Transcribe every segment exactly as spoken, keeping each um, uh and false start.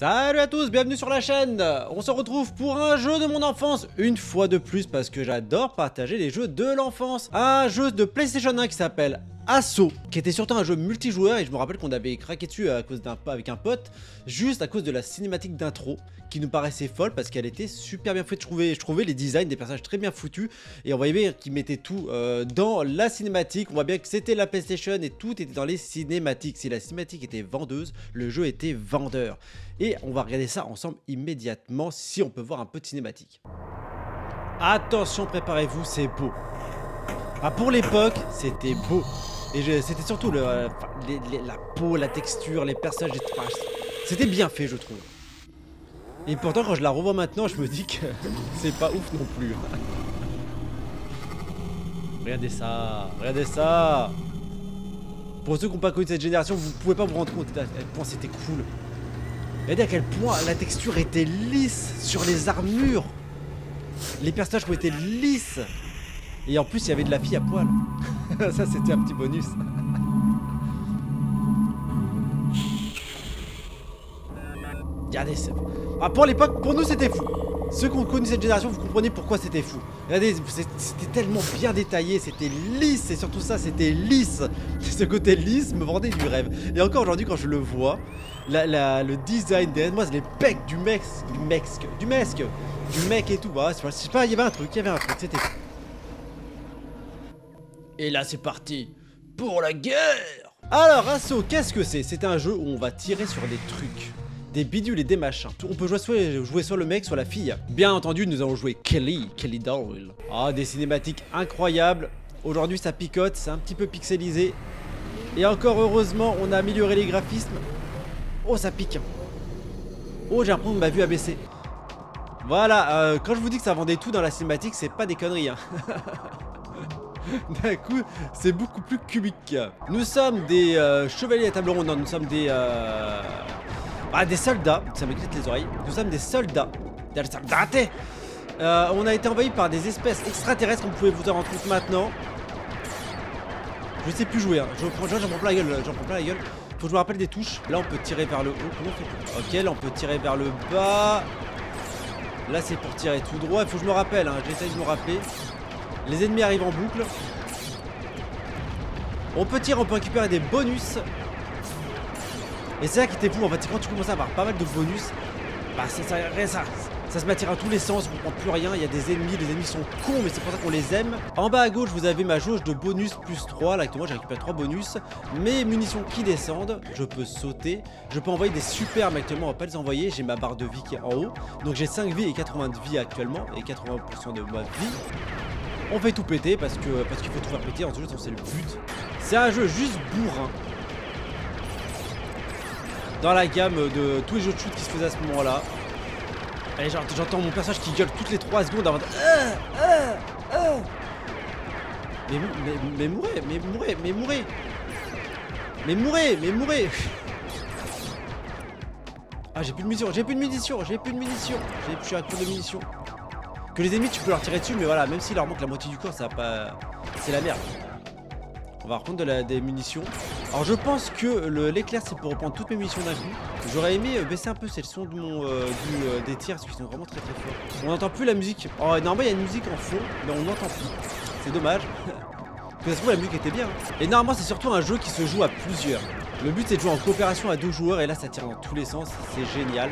Salut à tous, bienvenue sur la chaîne. On se retrouve pour un jeu de mon enfance, une fois de plus parce que j'adore partager les jeux de l'enfance. Un jeu de PlayStation un qui s'appelle Assaut, qui était surtout un jeu multijoueur, et je me rappelle qu'on avait craqué dessus à cause d'un avec un pote, juste à cause de la cinématique d'intro qui nous paraissait folle parce qu'elle était super bien faite. Je trouvais, je trouvais les designs des personnages très bien foutus, et on voyait bien qu'ils mettaient tout euh, dans la cinématique. On voit bien que c'était la PlayStation et tout était dans les cinématiques. Si la cinématique était vendeuse, le jeu était vendeur. Et on va regarder ça ensemble immédiatement si on peut voir un peu de cinématique. Attention, préparez-vous, c'est beau. Ah, pour l'époque, c'était beau. Et c'était surtout le, euh, les, les, la peau, la texture, les personnages, enfin, c'était bien fait, je trouve. Et pourtant, quand je la revois maintenant, je me dis que c'est pas ouf non plus. Regardez ça, regardez ça. Pour ceux qui n'ont pas connu cette génération, vous pouvez pas vous rendre compte à quel point c'était cool. Regardez à quel point la texture était lisse sur les armures. Les personnages étaient lisses. Et en plus, il y avait de la fille à poil. Ça, c'était un petit bonus. Regardez ça. Ah, pour l'époque, pour nous, c'était fou. Ceux qui ont connu cette génération, vous comprenez pourquoi c'était fou. Regardez, c'était tellement bien détaillé, c'était lisse, et surtout ça, c'était lisse. Ce côté lisse me vendait du rêve. Et encore aujourd'hui, quand je le vois, la, la, le design derrière moi, c'est les pecs du mec, du mec, du mec, du mec et tout. Bah, je sais pas, il y avait un truc, il y avait un truc, c'était fou. Et là c'est parti pour la guerre. Alors Assaut, qu'est-ce que c'est? C'est un jeu où on va tirer sur des trucs, des bidules et des machins. On peut jouer soit, jouer soit le mec, soit la fille. Bien entendu, nous allons jouer Kelly, Kelly Doyle. Ah, des cinématiques incroyables. Aujourd'hui ça picote, c'est un petit peu pixelisé. Et encore heureusement, on a amélioré les graphismes. Oh, ça pique. Oh, j'ai l'impression que ma vue a baissé. Voilà, euh, quand je vous dis que ça vendait tout dans la cinématique, c'est pas des conneries, hein. D'un coup, c'est beaucoup plus cubique. Nous sommes des euh, chevaliers à table ronde, non, nous sommes des... Euh... Ah, des soldats, ça m'éclate les oreilles. Nous sommes des soldats. Des soldats. euh, On a été envahis par des espèces extraterrestres, comme vous pouvez vous en rendre compte maintenant. Je sais plus jouer, hein. J'en prends, prends plein la gueule, j'en prends plein la gueule. Faut que je me rappelle des touches. Là, on peut tirer vers le haut. Comment on fait? Ok, là, on peut tirer vers le bas. Là, c'est pour tirer tout droit. Il faut que je me rappelle, hein. J'essaye de me rappeler. Les ennemis arrivent en boucle. On peut tirer, on peut récupérer des bonus. Et c'est ça qui était fou, en fait, c'est quand tu commences à avoir pas mal de bonus, bah ça, ça, ça, ça se m'attire à tous les sens, on ne comprend plus rien, il y a des ennemis, les ennemis sont cons, mais c'est pour ça qu'on les aime. En bas à gauche, vous avez ma jauge de bonus plus trois, là actuellement j'ai récupéré trois bonus. Mes munitions qui descendent, je peux sauter, je peux envoyer des super, mais actuellement on va pas les envoyer, j'ai ma barre de vie qui est en haut. Donc j'ai cinq vies et quatre-vingts de vie actuellement, et quatre-vingts pour cent de ma vie. On fait tout péter parce que parce qu'il faut tout faire péter, en tout cas c'est le but. C'est un jeu juste bourrin. Dans la gamme de tous les jeux de shoot qui se faisaient à ce moment-là. Et j'entends mon personnage qui gueule toutes les trois secondes avant de... Mais mais mourrez, mais mourrez, mais mourrez. Mais mourrez, mais mourrez. Ah, j'ai plus de munitions, j'ai plus de munitions, j'ai plus de munitions. J'ai plus à court de munitions. Que les ennemis tu peux leur tirer dessus, mais voilà, même s'il leur manque la moitié du corps, ça va pas... C'est la merde. On va reprendre de la, des munitions. Alors je pense que l'éclair c'est pour reprendre toutes mes munitions d'un coup. J'aurais aimé baisser un peu, c'est le son de mon, euh, du, euh, des tirs, parce qu'ils sont vraiment très très forts. On n'entend plus la musique. Oh, normalement il y a une musique en fond, mais on n'entend plus. C'est dommage. Parce que ça se trouve la musique était bien. Et normalement c'est surtout un jeu qui se joue à plusieurs. Le but c'est de jouer en coopération à deux joueurs, et là ça tire dans tous les sens, c'est génial.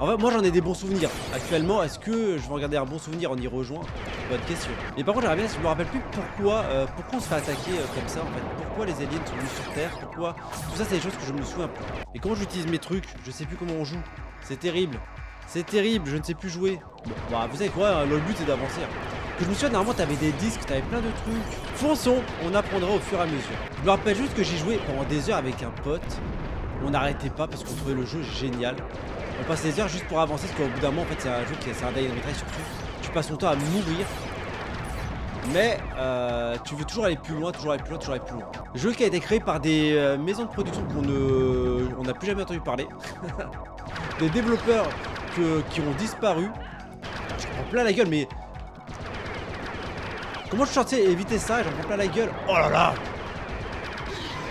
En fait, moi j'en ai des bons souvenirs. Actuellement, est-ce que je vais regarder un bon souvenir en y rejoint? Bonne question. Mais par contre, j'aimerais bien, je me rappelle plus pourquoi, euh, pourquoi on se fait attaquer euh, comme ça en fait. Pourquoi les aliens sont venus sur Terre? Pourquoi? Tout ça, c'est des choses que je me souviens plus. Et quand j'utilise mes trucs, je sais plus comment on joue. C'est terrible. C'est terrible, je ne sais plus jouer. Bon, bah vous savez quoi, hein, le but c'est d'avancer. Hein. Je me souviens, normalement, t'avais des disques, t'avais plein de trucs. Fonçons, on apprendra au fur et à mesure. Je me rappelle juste que j'ai joué pendant des heures avec un pote. On n'arrêtait pas parce qu'on trouvait le jeu génial. On passe les heures juste pour avancer parce qu'au bout d'un moment en fait c'est un jeu qui est un die and retry surtout. Tu passes ton temps à mourir. Mais euh, tu veux toujours aller plus loin, toujours aller plus loin, toujours aller plus loin. Jeu qui a été créé par des euh, maisons de production qu'on ne... On n'a plus jamais entendu parler. Des développeurs que... qui ont disparu. Je prends plein la gueule mais... Comment je suis censé éviter ça et j'en prends plein la gueule? Oh là là.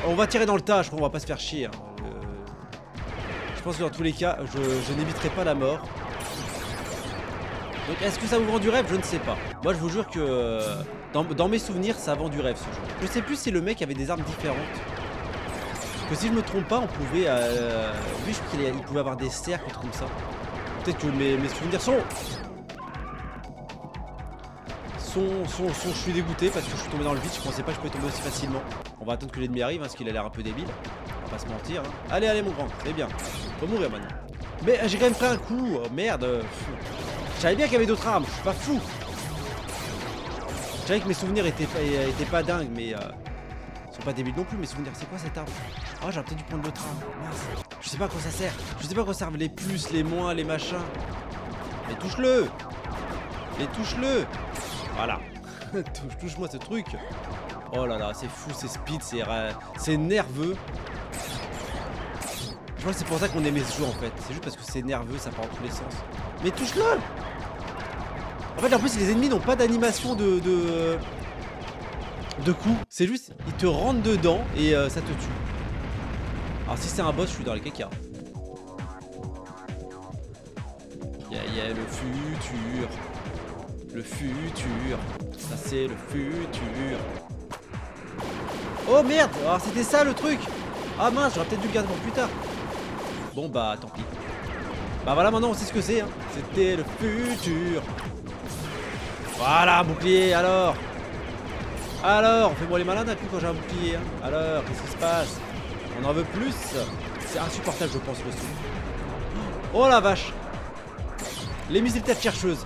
On va tirer dans le tas, je crois qu'on va pas se faire chier hein. Je pense que dans tous les cas, je, je n'éviterai pas la mort. Donc est-ce que ça vous vend du rêve? Je ne sais pas. Moi je vous jure que dans, dans mes souvenirs ça vend du rêve ce jeu. Je sais plus si le mec avait des armes différentes. Que si je me trompe pas on pouvait... Euh, oui je crois qu'il pouvait avoir des cercles comme ça. Peut-être que mes, mes souvenirs sont... Sont, sont, sont... Je suis dégoûté parce que je suis tombé dans le vide. Je pensais pas que je pouvais tomber aussi facilement. On va attendre que l'ennemi arrive hein, parce qu'il a l'air un peu débile. On va pas se mentir hein. Allez allez mon grand, c'est bien. Faut mourir maintenant. Mais j'ai quand même pris un coup, oh, merde. Je savais bien qu'il y avait d'autres armes, je suis pas fou. Je savais que mes souvenirs étaient, étaient pas dingues, mais euh, ils sont pas débiles non plus mes souvenirs. C'est quoi cette arme? Oh j'aurais peut-être dû prendre l'autre arme, mince. Je sais pas à quoi ça sert, je sais pas à quoi servent les plus, les moins, les machins. Mais touche-le. Mais touche-le. Voilà. Touche-moi ce truc. Oh là là, c'est fou, c'est speed, c'est euh, c'est nerveux. Je crois que c'est pour ça qu'on aimait ce jeu en fait. C'est juste parce que c'est nerveux, ça part en tous les sens. Mais touche-le! En fait, en plus, les ennemis n'ont pas d'animation de, de... de coup. C'est juste, ils te rentrent dedans et euh, ça te tue. Alors, si c'est un boss, je suis dans les caca. Il y, y a le futur. Le futur. Ça, c'est le futur. Oh, merde! Alors, c'était ça, le truc! Ah, mince, j'aurais peut-être dû le garder pour plus tard. Bon, bah, tant pis. Bah voilà, maintenant on sait ce que c'est, hein. C'était le futur. Voilà, bouclier, alors. Alors, on fait moi les malins d'un coup quand j'ai un bouclier, hein. Alors, qu'est-ce qui se passe? On en veut plus. C'est insupportable, je pense, le son. Oh la vache. Les missiles tête chercheuse.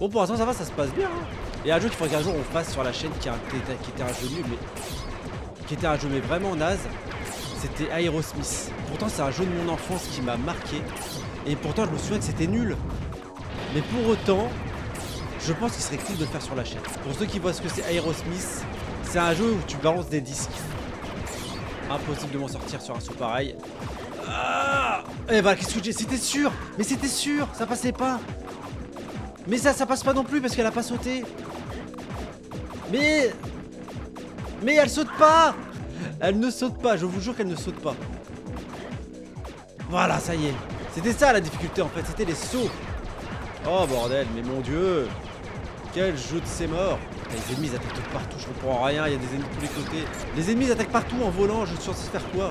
Bon, pour l'instant, ça va, ça se passe bien, hein. Et un jeu qu'il faudrait qu'un jour on fasse sur la chaîne qui, a, qui, était, qui était un jeu nul, mais... Qui était un jeu, mais vraiment naze. C'était Aerosmith. Pourtant c'est un jeu de mon enfance qui m'a marqué. Et pourtant je me souviens que c'était nul. Mais pour autant, je pense qu'il serait cool de le faire sur la chaîne. Pour ceux qui voient ce que c'est Aerosmith, c'est un jeu où tu balances des disques. Impossible de m'en sortir sur un saut pareil. Ah, eh bah qu'est-ce que j'ai... C'était sûr. Mais c'était sûr. Ça passait pas. Mais ça, ça passe pas non plus parce qu'elle a pas sauté. Mais... Mais elle saute pas. Elle ne saute pas, je vous jure qu'elle ne saute pas. Voilà, ça y est. C'était ça la difficulté en fait, c'était les sauts. Oh bordel, mais mon dieu. Quel jeu de ces morts. Les ennemis ils attaquent partout, je comprends rien, il y a des ennemis de tous les côtés. Les ennemis ils attaquent partout en volant, je suis censé faire quoi?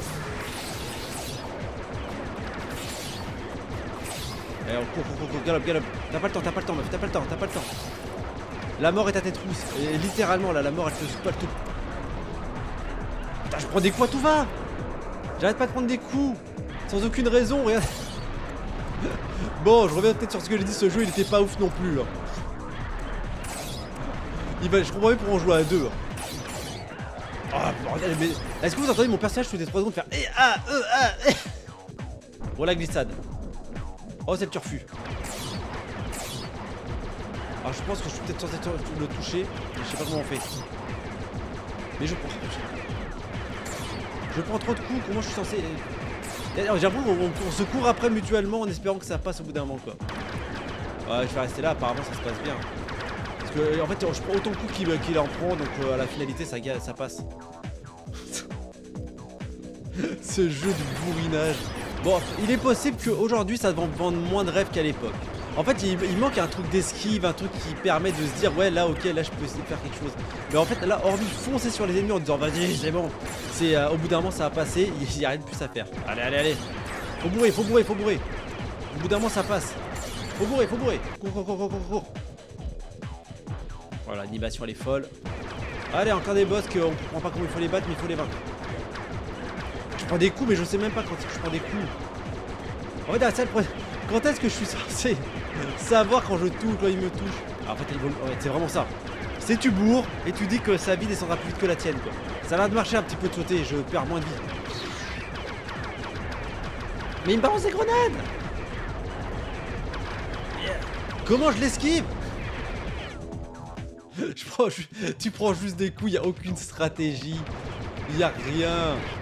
Allez, on court, court, court, galope, galope. T'as pas le temps, t'as pas le temps, meuf, t'as pas le temps, t'as pas le temps. La mort est à tes trousses. Et littéralement là, la mort elle te spoil tout. Je prends des coups à tout va. J'arrête pas de prendre des coups sans aucune raison, regarde. Bon, je reviens peut-être sur ce que j'ai dit, ce jeu il était pas ouf non plus là. Il va, je comprends pas pour en jouer à deux. Oh bordel, mais est-ce que vous entendez mon personnage sous des trois secondes faire eh, ah, euh, ah, eh. Bon la glissade. Oh c'est le turfu. Alors je pense que je suis peut-être censé le toucher, mais je sais pas comment on fait. Mais je pense que... Je prends trop de coups, comment je suis censé... J'avoue, on, on, on se court après mutuellement en espérant que ça passe au bout d'un moment quoi. Ouais, je vais rester là, apparemment ça se passe bien. Parce que en fait je prends autant de coups qu'il qu'il en prend, donc euh, à la finalité ça, ça passe. Ce jeu de bourrinage. Bon, il est possible qu'aujourd'hui ça vende moins de rêves qu'à l'époque. En fait il, il manque un truc d'esquive, un truc qui permet de se dire ouais là ok là je peux essayer de faire quelque chose. Mais en fait là hormis foncer sur les ennemis en disant vas-y c'est bon, c'est euh, au bout d'un moment ça va passer, il n'y a rien de plus à faire. Allez allez allez. Faut bourrer, faut bourrer, faut bourrer. Au bout d'un moment ça passe. Faut bourrer, faut bourrer. Cours, cours, cours, cours, cours, cours. Voilà, l'animation elle est folle. Allez encore des boss qu'on ne comprend pas comment il faut les battre mais il faut les vaincre. Je prends des coups mais je sais même pas quand je prends des coups. En fait là, ça, quand est-ce que je suis censé savoir quand je touche, quand il me touche? Alors, en fait, c'est vraiment ça. C'est tu bourres et tu dis que sa vie descendra plus vite que la tienne, quoi. Ça va de marcher un petit peu de sauter, je perds moins de vie. Mais il me balance des grenades! Comment je l'esquive? je prends, je, Tu prends juste des coups, il n'y a aucune stratégie. Il n'y a rien.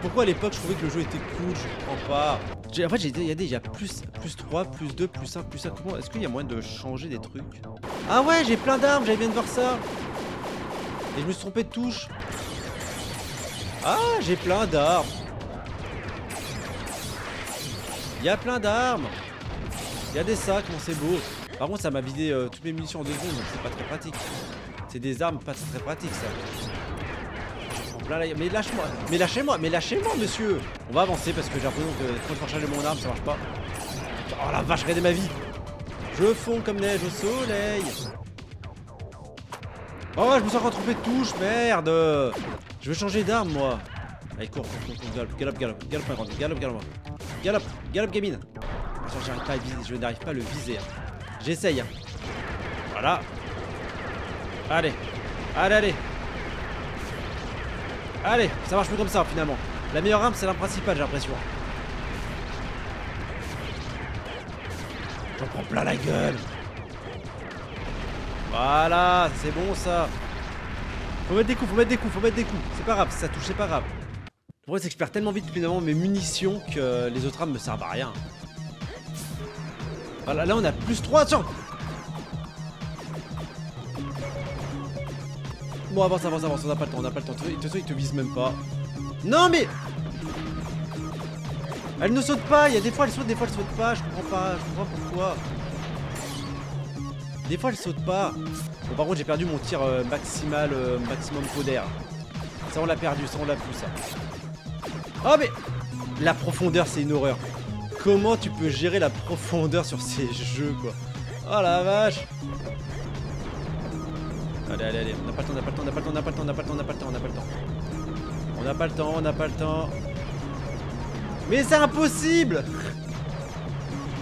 Pourquoi à l'époque je trouvais que le jeu était cool? Je comprends pas. En fait, j'ai regardé, il y a plus, plus trois, plus deux, plus un, plus cinq. Comment est-ce qu'il y a moyen de changer des trucs? Ah ouais, j'ai plein d'armes, j'avais bien de voir ça. Et je me suis trompé de touche. Ah, j'ai plein d'armes. Il y a plein d'armes. Il y a des sacs, bon c'est beau. Par contre ça m'a vidé euh, toutes mes munitions en deux secondes, donc c'est pas très pratique. C'est des armes pas très pratiques ça. En plein la... Mais lâche-moi, mais lâchez-moi, mais lâchez-moi monsieur. On va avancer parce que j'ai l'impression que quand je recharge mon arme ça marche pas. Oh la vache, regardez ma vie. Je fonds comme neige au soleil. Oh je me suis encore trompé de touche, merde. Je veux changer d'arme moi. Allez cours, cours, cours, galope, galope, galope, galope ma grande, galope, galope, galope, galope gamine. J'arrive pas à viser, je n'arrive pas à le viser. J'essaye. Hein. Voilà. Allez. Allez, allez. Allez, ça marche plus comme ça finalement. La meilleure arme, c'est l'arme principale, j'ai l'impression. J'en prends plein la gueule. Voilà, c'est bon ça. Faut mettre des coups, faut mettre des coups, faut mettre des coups. C'est pas grave, si ça touche, c'est pas grave. Le problème, c'est que je perds tellement vite finalement mes munitions que les autres armes me servent à rien. Voilà, là on a plus trois, attention. Bon avance, avance, avance, on n'a pas le temps, on n'a pas le temps. De toute façon il te vise même pas. Non mais elle ne saute pas, il y a des fois elle saute, des fois elle saute pas, je comprends pas, je comprends pas pourquoi. Des fois elle saute pas. Bon par contre j'ai perdu mon tir euh, maximal, euh, maximum d'air. Ça on l'a perdu, ça on l'a plus ça. Oh mais la profondeur c'est une horreur. Comment tu peux gérer la profondeur sur ces jeux quoi. Oh la vache. Allez allez allez, on n'a pas le temps, on n'a pas le temps, on n'a pas le temps, on n'a pas le temps, on n'a pas le temps, on n'a pas le temps, on n'a pas le temps. On n'a pas le temps, on n'a pas le temps. Mais c'est impossible.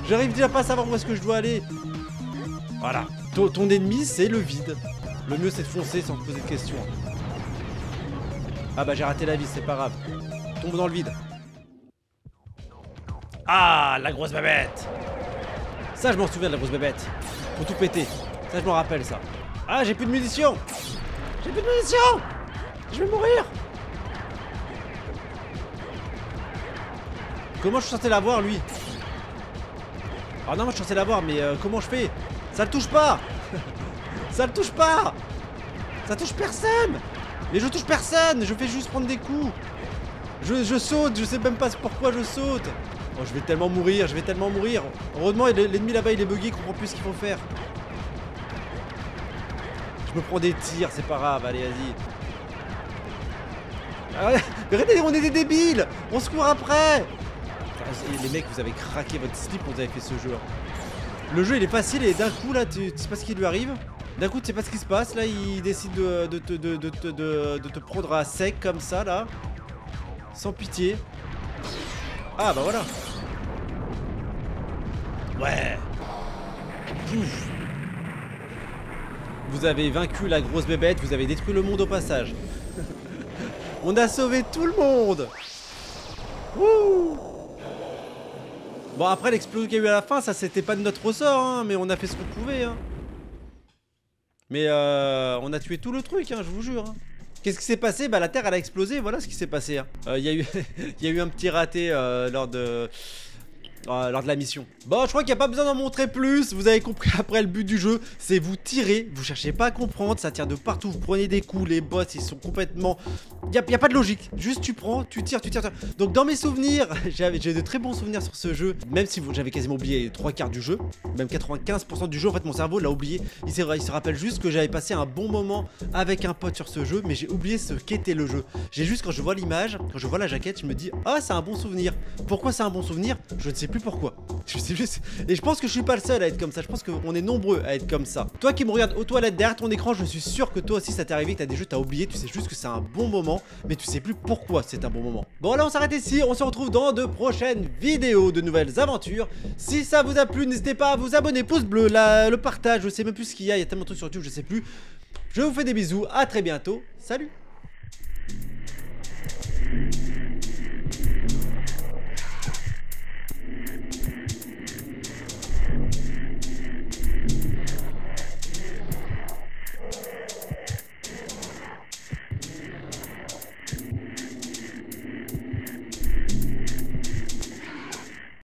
J'arrive déjà pas à savoir où est-ce que je dois aller. Voilà, ton, ton ennemi c'est le vide. Le mieux c'est de foncer sans te poser de questions. Ah bah j'ai raté la vie, c'est pas grave. Tombe dans le vide. Ah, la grosse bébête. Ça, je m'en souviens de la grosse bébête. Pour tout péter. Ça, je m'en rappelle, ça. Ah, j'ai plus de munitions. J'ai plus de munitions. Je vais mourir. Comment je suis censé l'avoir, lui? Ah non, moi, je suis censé l'avoir, mais euh, comment je fais? Ça le touche pas. Ça le touche pas. Ça touche personne. Mais je touche personne. Je fais juste prendre des coups. Je, je saute. Je sais même pas pourquoi je saute. Oh, je vais tellement mourir, je vais tellement mourir. Heureusement, l'ennemi là-bas, il est bugué, il comprend plus ce qu'il faut faire. Je me prends des tirs, c'est pas grave, allez, vas-y. Regardez, on est des débiles. On se court après. Les mecs, vous avez craqué votre slip quand vous avez fait ce jeu. Le jeu, il est facile et d'un coup, là, tu, tu sais pas ce qui lui arrive. D'un coup, tu sais pas ce qui se passe. Là, il décide de, de, de, de, de, de, de te prendre à sec comme ça, là. Sans pitié. Ah bah voilà. Ouais. Pouf. Vous avez vaincu la grosse bébête, vous avez détruit le monde au passage. On a sauvé tout le monde. Wouh. Bon après l'explosion qu'il y a eu à la fin, ça c'était pas de notre ressort hein, mais on a fait ce qu'on pouvait hein. Mais euh, on a tué tout le truc hein, je vous jure hein. Qu'est-ce qui s'est passé? Bah la Terre elle a explosé, voilà ce qui s'est passé. Il hein. euh, y, y a eu un petit raté euh, lors, de, euh, lors de la mission. Bon je crois qu'il n'y a pas besoin d'en montrer plus, vous avez compris après le but du jeu, c'est vous tirer, vous cherchez pas à comprendre, ça tire de partout, vous prenez des coups, les boss ils sont complètement... Il n'y a, a pas de logique, juste tu prends, tu tires, tu tires, tu tires. Donc dans mes souvenirs, j'ai de très bons souvenirs sur ce jeu, même si j'avais quasiment oublié les trois quarts du jeu, même quatre-vingt-quinze pour cent du jeu, en fait mon cerveau l'a oublié, il, il se rappelle juste que j'avais passé un bon moment avec un pote sur ce jeu, mais j'ai oublié ce qu'était le jeu. J'ai juste quand je vois l'image, quand je vois la jaquette, je me dis, ah c'est un bon souvenir. Pourquoi c'est un bon souvenir? Je ne sais plus pourquoi. Je sais juste... Et je pense que je suis pas le seul à être comme ça, je pense qu'on est nombreux à être comme ça. Toi qui me regardes aux toilettes derrière ton écran, je suis sûr que toi aussi ça t'est arrivé, que t'as des jeux, t'as oublié, tu sais juste que c'est un bon moment. Mais tu sais plus pourquoi c'est un bon moment. Bon là on s'arrête ici, on se retrouve dans de prochaines vidéos, de nouvelles aventures. Si ça vous a plu, n'hésitez pas à vous abonner, pouce bleu, la, le partage, je sais même plus ce qu'il y a, il y a tellement de trucs sur YouTube, je sais plus. Je vous fais des bisous, à très bientôt, salut.